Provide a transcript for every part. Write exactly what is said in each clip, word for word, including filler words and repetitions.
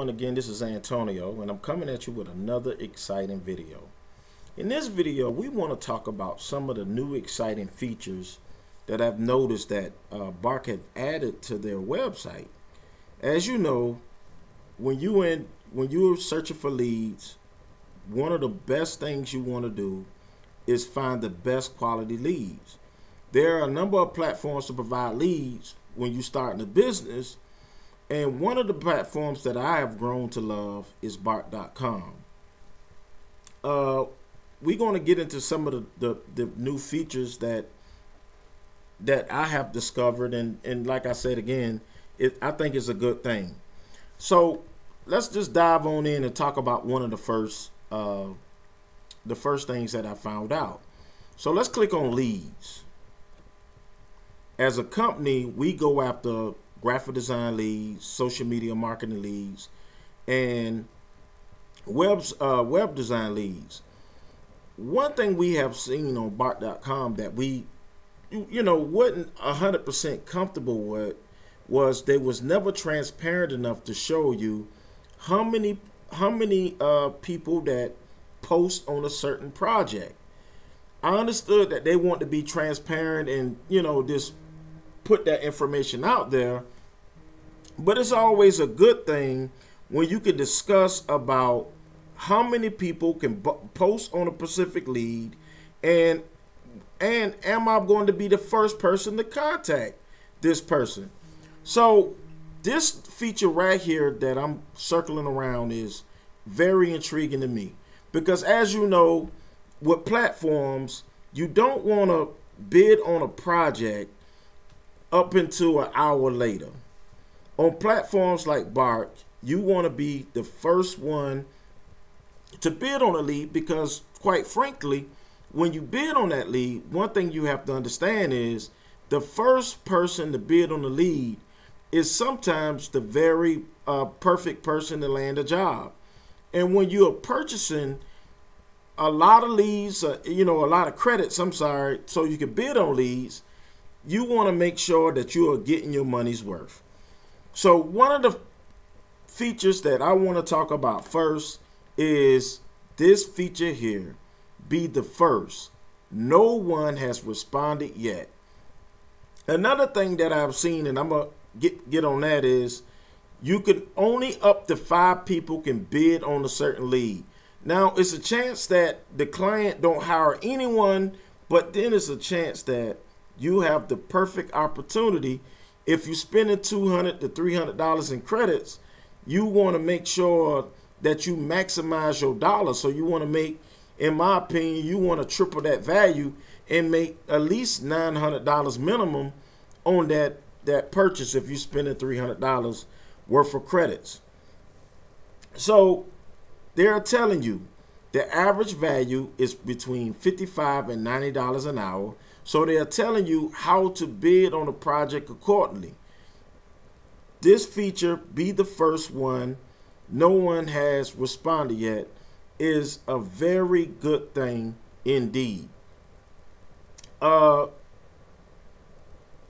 And again, this is Antonio, and I'm coming at you with another exciting video. In this video, we want to talk about some of the new exciting features that I've noticed that uh, Bark have added to their website. As you know, when you in when you're searching for leads, one of the best things you want to do is find the best quality leads. There are a number of platforms to provide leads when you start in a business. And one of the platforms that I have grown to love is Bark dot com. Uh, we're going to get into some of the, the, the new features that that I have discovered. And, and like I said, again, it, I think it's a good thing. So let's just dive on in and talk about one of the first, uh, the first things that I found out. So let's click on leads. As a company, we go after graphic design leads, social media marketing leads, and webs, uh, web design leads. One thing we have seen on Bark dot com that we, you know, wasn't one hundred percent comfortable with was they was never transparent enough to show you how many, how many uh, people that post on a certain project. I understood that they want to be transparent and, you know, this put that information out there, but it's always a good thing when you can discuss about how many people can post on a specific lead, and and am I going to be the first person to contact this person? So this feature right here that I'm circling around is very intriguing to me, because as you know, with platforms, you don't want to bid on a project up until an hour later. On platforms like Bark, you want to be the first one to bid on a lead, because quite frankly, when you bid on that lead, one thing you have to understand is the first person to bid on the lead is sometimes the very uh, perfect person to land a job. And when you are purchasing a lot of leads, uh, you know, a lot of credits, I'm sorry, so you can bid on leads, you want to make sure that you are getting your money's worth. So one of the features that I want to talk about first is this feature here, be the first. No one has responded yet. Another thing that I've seen, and I'm going to get, get on that, is you can only up to five people can bid on a certain lead. Now, it's a chance that the client don't hire anyone, but then it's a chance that you have the perfect opportunity. If you're spending two hundred to three hundred dollars in credits, you want to make sure that you maximize your dollar. So you want to make, in my opinion, you want to triple that value and make at least nine hundred dollars minimum on that, that purchase if you're spending three hundred dollars worth of credits. So they're telling you the average value is between fifty-five and ninety dollars an hour. So they are telling you how to bid on a project accordingly. This feature, be the first one, no one has responded yet, is a very good thing indeed. Uh,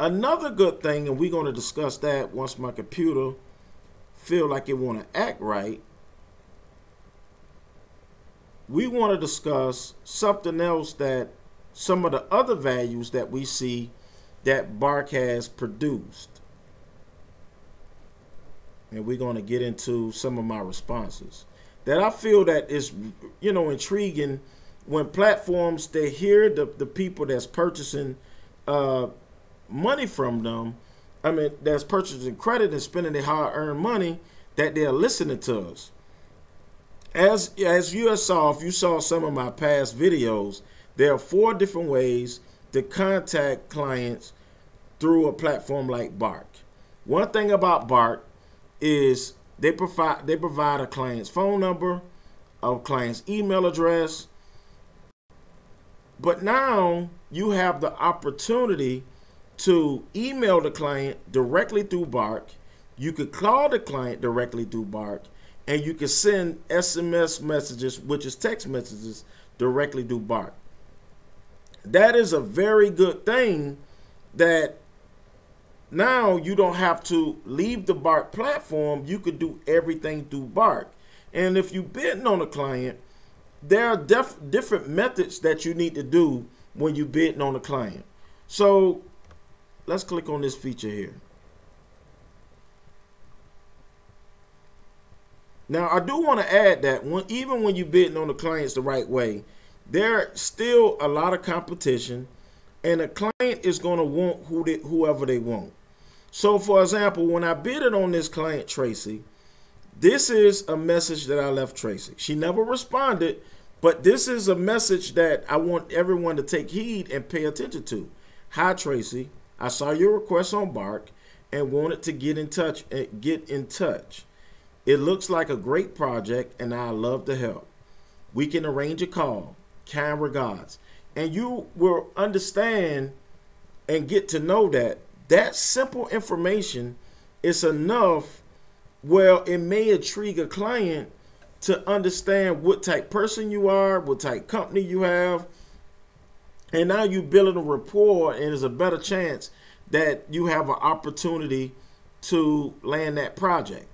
another good thing, and we're going to discuss that once my computer feels like it wants to act right, we want to discuss something else that some of the other values that we see that Bark has produced. And we're going to get into some of my responses that I feel that is, you know, intriguing when platforms, they hear the, the people that's purchasing uh, money from them. I mean, that's purchasing credit and spending their hard earned money, that they're listening to us. As, as you saw, if you saw some of my past videos, there are four different ways to contact clients through a platform like Bark. One thing about Bark is they provide, they provide a client's phone number, a client's email address. But now you have the opportunity to email the client directly through Bark. You could call the client directly through Bark, and you can send S M S messages, which is text messages, directly through Bark. That is a very good thing that now you don't have to leave the Bark platform. You could do everything through Bark. And if you're bidding on a client, there are def different methods that you need to do when you're bidding on a client. So let's click on this feature here. Now, I do want to add that when, even when you're bidding on the clients the right way, there's still a lot of competition, and a client is going to want who they, whoever they want. So, for example, when I bidded on this client, Tracy, this is a message that I left Tracy. She never responded, but this is a message that I want everyone to take heed and pay attention to. Hi, Tracy. I saw your request on Bark and wanted to get in touch. Get in touch. It looks like a great project, and I love to help. We can arrange a call. Kind regards. And you will understand and get to know that that simple information is enough. Well, it may intrigue a client to understand what type person you are, what type company you have, and now you're building a rapport, and there's a better chance that you have an opportunity to land that project.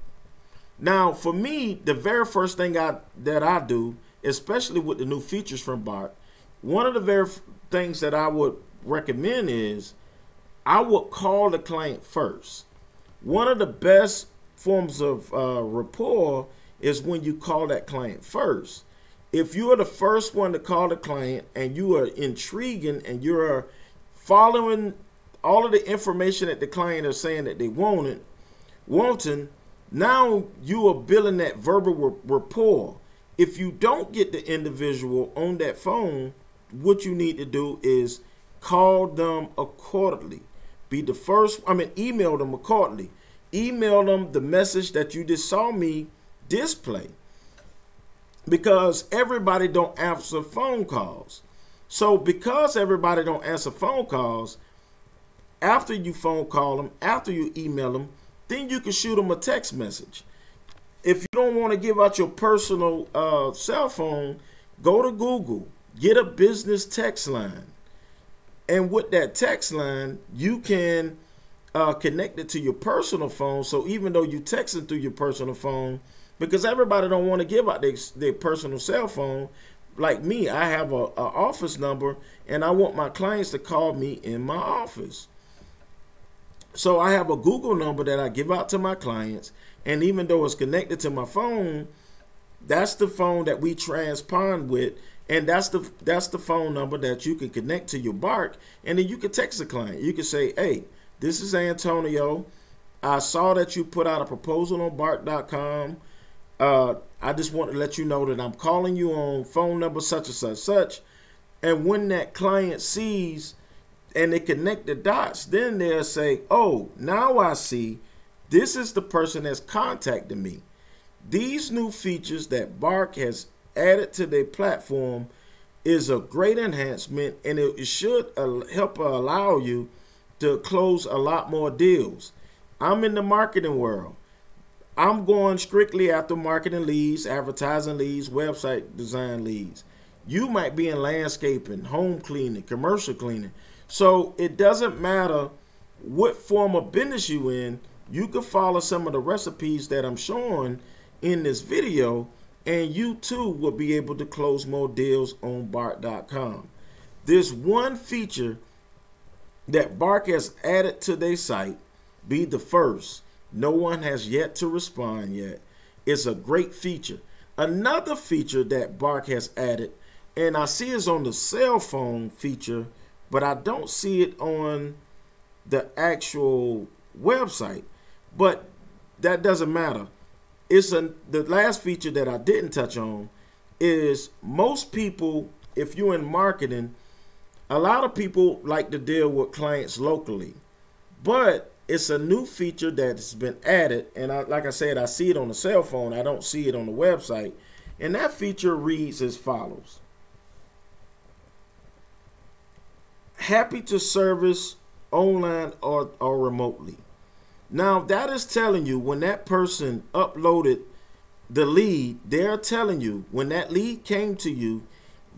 Now, for me, the very first thing I, that I do, especially with the new features from Bark, one of the very things that I would recommend is I would call the client first. One of the best forms of uh, rapport is when you call that client first. If you are the first one to call the client and you are intriguing and you're following all of the information that the client is saying that they wanted, wanting, now you are building that verbal rapport. If you don't get the individual on that phone, what you need to do is call them accordingly. Be the first, I mean, email them accordingly. Email them the message that you just saw me display, because everybody don't answer phone calls. So because everybody don't answer phone calls, after you phone call them, after you email them, then you can shoot them a text message. If you don't want to give out your personal uh, cell phone, go to Google, get a business text line. And with that text line, you can uh, connect it to your personal phone. So even though you texting through your personal phone, because everybody don't want to give out their, their personal cell phone. Like me, I have a, a office number, and I want my clients to call me in my office. So I have a Google number that I give out to my clients, and even though it's connected to my phone, that's the phone that we transpond with, and that's the that's the phone number that you can connect to your Bark, and then you can text the client. You can say, hey, this is Antonio. I saw that you put out a proposal on Bark dot com. Uh, I just want to let you know that I'm calling you on phone number such and such such. And when that client sees and they connect the dots, then they'll say, oh, now I see this is the person that's contacted me. These new features that Bark has added to their platform is a great enhancement, and it should help allow you to close a lot more deals. I'm in the marketing world. I'm going strictly after marketing leads, advertising leads, website design leads. You might be in landscaping, home cleaning, commercial cleaning. So it doesn't matter what form of business you in, you can follow some of the recipes that I'm showing in this video, and you too will be able to close more deals on Bark dot com. This one feature that Bark has added to their site, be the first. No one has yet to respond yet. It's a great feature. Another feature that Bark has added, and I see is on the cell phone feature, but I don't see it on the actual website. But that doesn't matter. It's a, the last feature that I didn't touch on is most people, if you're in marketing, a lot of people like to deal with clients locally. But it's a new feature that's been added. And I, like I said, I see it on the cell phone. I don't see it on the website. And that feature reads as follows. Happy to service online or, or remotely. Now that is telling you when that person uploaded the lead, they're telling you when that lead came to you,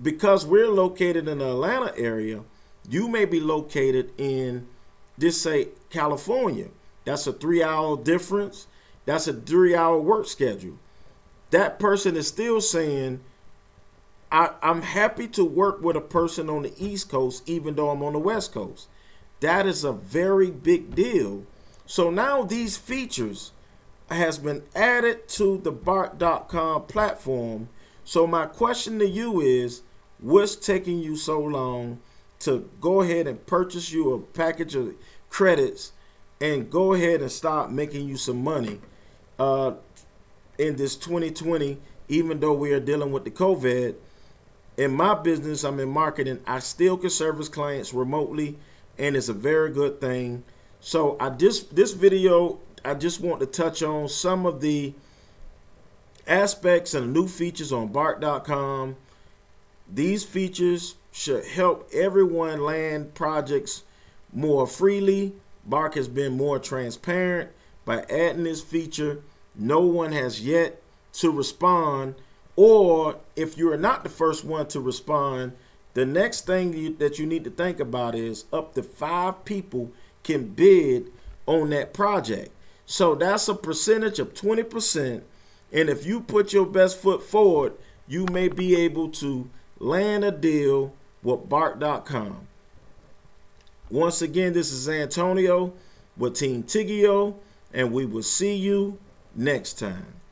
because we're located in the Atlanta area, you may be located in just say California. That's a three-hour difference. That's a three-hour work schedule. That person is still saying, I, I'm happy to work with a person on the East Coast, even though I'm on the West Coast. That is a very big deal. So now these features has been added to the Bark dot com platform. So my question to you is, what's taking you so long to go ahead and purchase you a package of credits and go ahead and start making you some money uh, in this twenty twenty, even though we are dealing with the COVID? In my business, I'm in marketing, I still can service clients remotely, and it's a very good thing. So I just, this video, I just want to touch on some of the aspects and new features on Bark dot com. These features should help everyone land projects more freely. Bark has been more transparent by adding this feature. No one has yet to respond, or if you are not the first one to respond, the next thing you, that you need to think about is up to five people can bid on that project. So that's a percentage of twenty percent, and if you put your best foot forward, you may be able to land a deal with Bark dot com. Once again, this is Antonio with Team Tiggio, and we will see you next time.